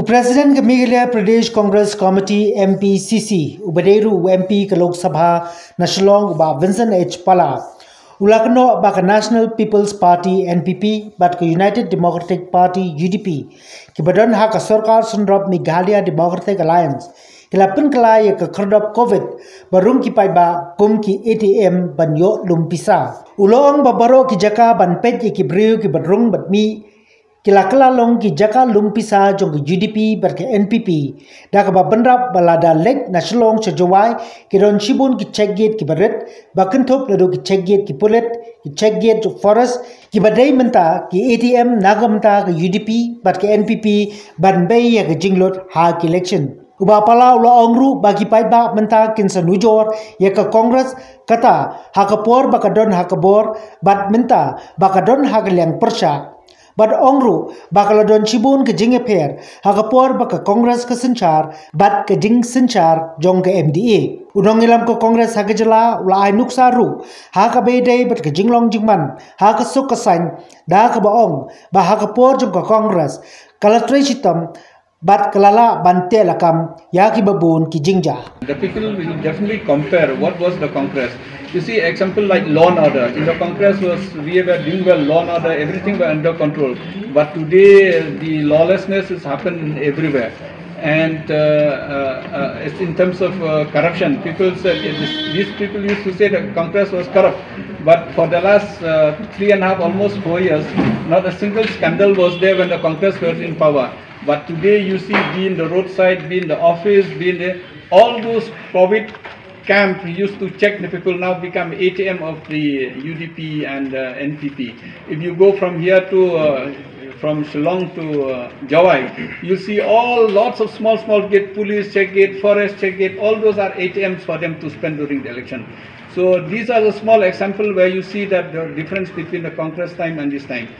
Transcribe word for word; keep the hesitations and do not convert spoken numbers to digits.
उपरेसिडेंट के Meghalaya Pradesh Congress committee M P C C उबडेरू M P के लोकसभा नशलोंग बा विंसन एच पाला उलाकनो बाक national people's party N P P बात united democratic party U D P के बदन हाक सरकार सुंद्रब मेघालय डेमोक्रेटिक अलायंस किलापिन कलाय खरदब कोविड बरुम की पाइबा कुम की ए टी एम बनो लुमपिसा उलोंग बबरो की जका बनपेट की ब्रियू की बदरुंग बदमी किलाकला लोंग की जका लुमपिसा जो यूडीपी बरके एनपीपी डाक बबनरा बलादा लेक नशलोंग से जोवाई कि रोनशिबुन की चेक गेट की बरत बकनथोप लडो की चेक गेट की पुलेट की चेक गेट जो फॉरेस्ट की बदई मनता कि एटीएम नागमता के यूडीपी बरके एनपीपी बनबेई या जिंगलोट हा की इलेक्शन उबा पाला उला अंगरू बाकी पाइबा मनता किनस नुजोर या का कांग्रेस कता हाकपोर बकडन हाकबोर बट मनता बकडन हाकल्यांग परशा बट ओंगरू बाकला डोन शिबून के जिंगे फेर हागपोर बक कांग्रेस का संचार बट के जिंग संचार जोंग के एमडीए उनोंगिलम को कांग्रेस हागे जला उला आइ नुक्सा रू हाका बेदे बट के जिंगलोंग जिंगमन हाका सुक साइन दाक बाओंग बा हागपोर जोंग कांग्रेस कलत्रे सितम बट कलाला बनते लकम या की बबून की जिंगजा the people will definitely compare what was the Congress. You see example like law and order. In the Congress was we were doing well, law and order, everything was under control. But today the lawlessness is happened everywhere. And uh, uh, uh, in terms of uh, corruption, people said uh, these people used to say that Congress was corrupt. But for the last uh, three and a half, almost four years, not a single scandal was there when the Congress was in power. But today you see, be in the roadside, be in the office, be in the, all those private camp used to check the people now become A T M of the U D P and uh, N P P. If you go from here to uh, from Shillong to uh, Jowai, you see all lots of small small gate, police check gate, forest check gate. All those are A T Ms for them to spend during the election. So these are the small example where you see that the difference between the Congress time and this time.